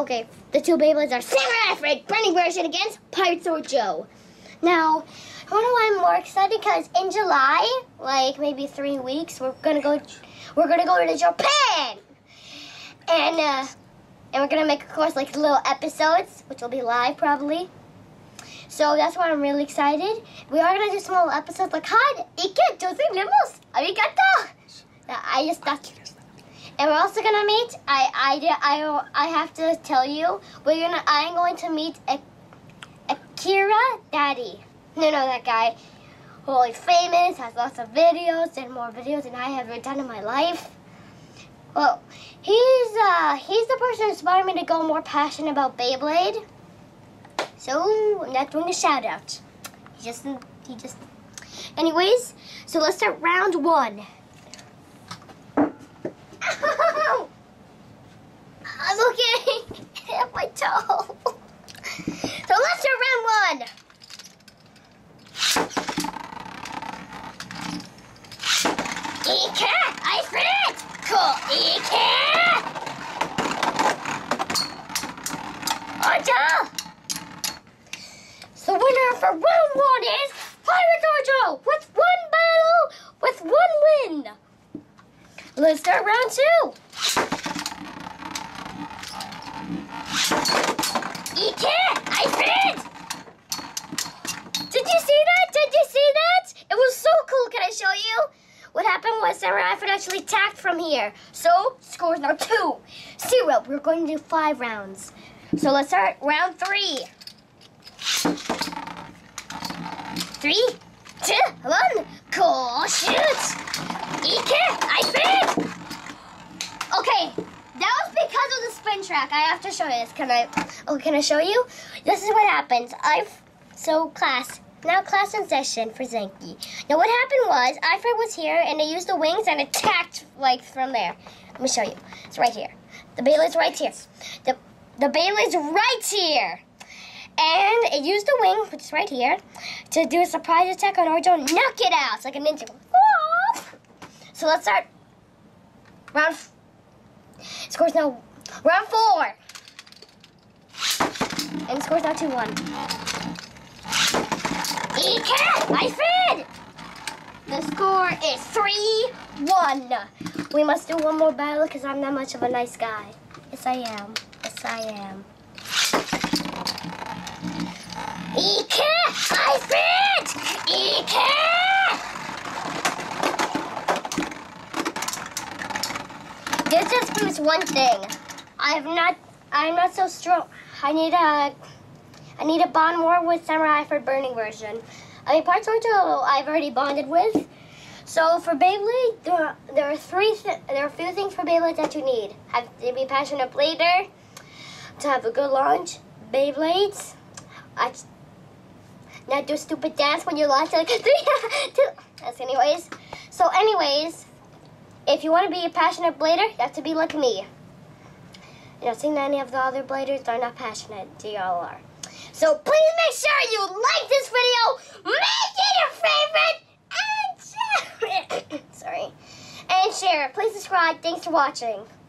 Okay, the two Beyblades are Samurai Ifraid, Burning Version against Pirates Orojya. Now, I wonder why I'm more excited, because in July, like maybe 3 weeks, we're gonna go to Japan, and we're gonna make, of course, like little episodes, which will be live probably. So that's why I'm really excited. We are gonna do some little episodes like "Hi, Ike, Jose Lemos, Arigato." I just thought. And we're also gonna meet. I have to tell you, I'm going to meet Akira Daddy. No, that guy, really famous, has lots of videos and more videos than I have ever done in my life. Well, he's the person who inspired me to go more passionate about Beyblade. So I'm not doing a shout out. He just. Anyways, so let's start round one. I'm okay. I have my toe. So let's do round one. Ike, Ifraid, cool Ike. Orojya. So winner for round one is Pirates Orojya with one battle with one win. Let's start round two. Ike, Ifraid! Did you see that? Did you see that? It was so cool. Can I show you? What happened was Samurai Ifraid actually attacked from here. So, score's now 2-0. We're going to do 5 rounds. So let's start round 3. 3, 2, 1. Cool, shoot! Ike, Ifraid! Okay. That was because of the spin track. I have to show you this. Can I show you? This is what happens. Class in session for Zankye. Now what happened was, Ifraid was here and they used the wings and attacked like from there. Let me show you. It's right here. The Beyblade's right here. The Beyblade's right here. And it used the wing, which is right here, to do a surprise attack on Orojya and knock it out. It's like a ninja. Aww. So let's start round. Score's now round 4. And score's now 2-1. Ike, Ifraid! The score is 3-1. We must do one more battle because I'm not much of a nice guy. Yes, I am. Yes, I am. Ike, Ifraid! Ike! This just proves one thing. I'm not so strong. I need to bond more with Samurai for Burning Version. I mean, Pirates Orojya I've already bonded with. So for Beyblade, there are a few things for Beyblade that you need. Have to be passionate later, to have a good launch. Beyblades, not do stupid dance when you launch like 3, 2. That's anyways. So anyways. If you want to be a passionate blader, you have to be like me. You don't think any of the other bladers that are not passionate. They all are. So please make sure you like this video, make it your favorite, and share it. Sorry. And share it. Please subscribe. Thanks for watching.